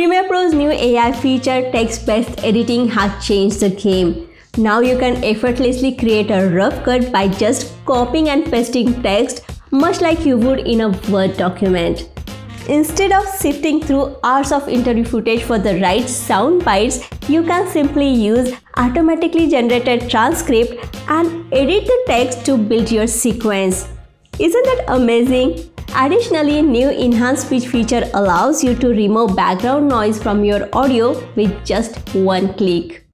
Premiere Pro's new AI feature, text-based editing, has changed the game. Now you can effortlessly create a rough cut by just copying and pasting text, much like you would in a Word document. Instead of sifting through hours of interview footage for the right sound bites, you can simply use automatically generated transcript and edit the text to build your sequence. Isn't that amazing? Additionally, new Enhanced Speech feature allows you to remove background noise from your audio with just one click.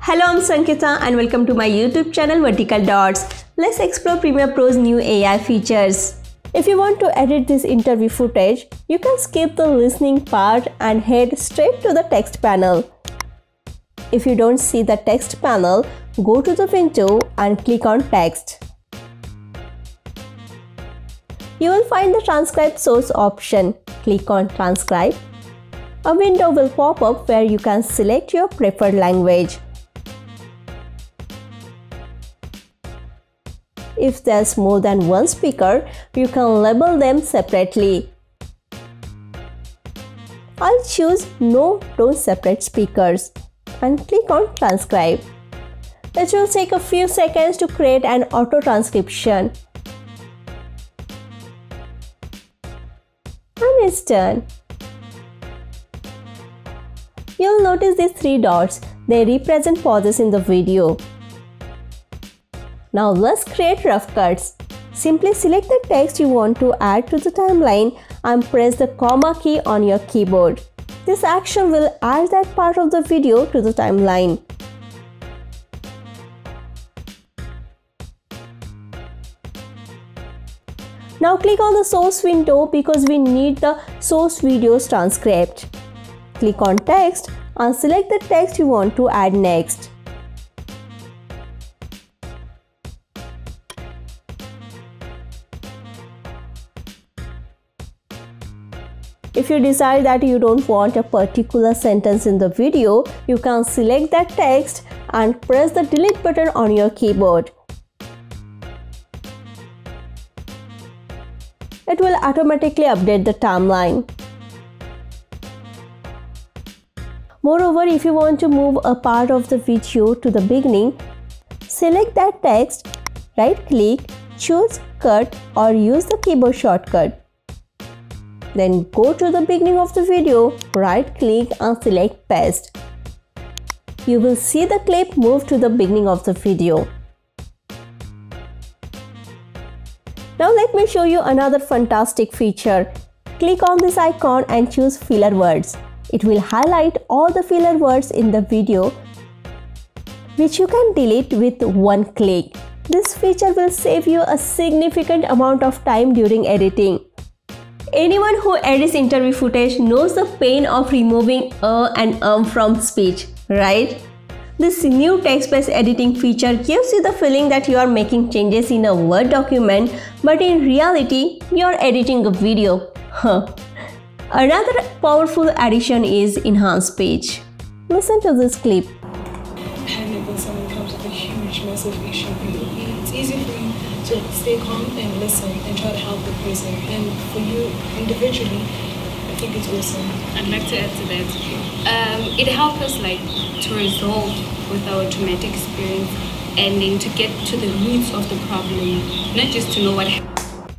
Hello, I'm Sankita and welcome to my YouTube channel Vertical Dots. Let's explore Premiere Pro's new AI features. If you want to edit this interview footage, you can skip the listening part and head straight to the text panel. If you don't see the text panel, go to the window and click on text. You will find the transcribe source option. Click on transcribe. A window will pop up where you can select your preferred language. If there's more than one speaker, you can label them separately. I'll choose No, Don't Separate Speakers and click on Transcribe. It will take a few seconds to create an auto transcription. And it's done. You'll notice these three dots. They represent pauses in the video. Now let's create rough cuts. Simply select the text you want to add to the timeline and press the comma key on your keyboard. This action will add that part of the video to the timeline. Now click on the source window because we need the source video's transcript. Click on text and select the text you want to add next. If you decide that you don't want a particular sentence in the video, you can select that text and press the delete button on your keyboard. It will automatically update the timeline. Moreover, if you want to move a part of the video to the beginning, select that text, right-click, choose Cut or use the keyboard shortcut. Then go to the beginning of the video, right-click and select Paste. You will see the clip move to the beginning of the video. Now let me show you another fantastic feature. Click on this icon and choose filler words. It will highlight all the filler words in the video, which you can delete with one click. This feature will save you a significant amount of time during editing. Anyone who edits interview footage knows the pain of removing and from speech, right? This new text-based editing feature gives you the feeling that you are making changes in a Word document, but in reality, you are editing a video. Another powerful addition is Enhanced Speech. Listen to this clip. Panic when someone comes with a huge, massive issue. It's easy for you to stay calm and listen and try to help the person. And for you individually, I think it's awesome. I'd like to add to that. It helps us to resolve with our traumatic experience and then to get to the roots of the problem, not just to know what happened.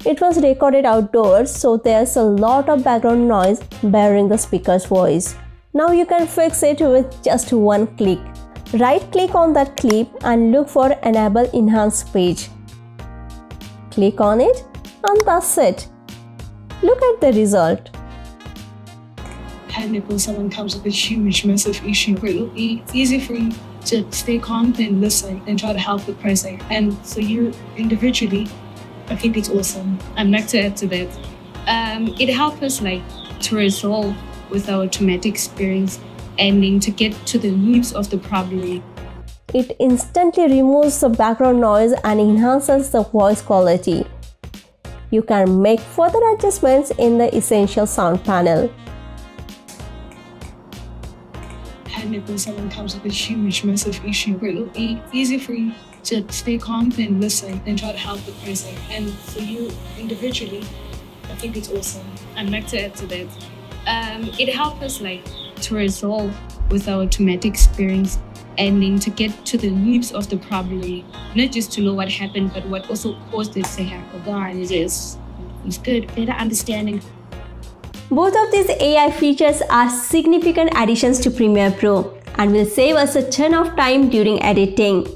It was recorded outdoors, so there's a lot of background noise barring the speaker's voice. Now you can fix it with just one click. Right-click on that clip and look for Enable Enhanced Speech. Click on it and that's it. Look at the result. Panic when someone comes with a huge, massive issue. It's easy for you to stay calm and listen and try to help the person. And so you individually, I think it's awesome. I'd like to add to that. It helps us to resolve with our traumatic experience and then to get to the roots of the problem. It instantly removes the background noise and enhances the voice quality. You can make further adjustments in the essential sound panel. And manipulate 7 times with a huge, massive issue, but it'll be easy for you to stay calm and listen and try to help the person. And for you individually, I think it's awesome. I'd like to add to that. It helps us to resolve with our traumatic experience and to get to the roots of the problem, not just to know what happened, but what also caused it to happen. It's good, better understanding. Both of these AI features are significant additions to Premiere Pro and will save us a ton of time during editing.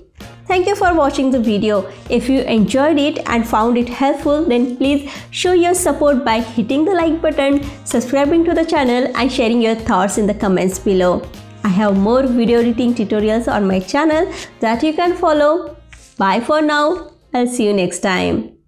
Thank you for watching the video. If you enjoyed it and found it helpful, then please show your support by hitting the like button, subscribing to the channel and sharing your thoughts in the comments below. I have more video editing tutorials on my channel that you can follow. Bye for now. I'll see you next time.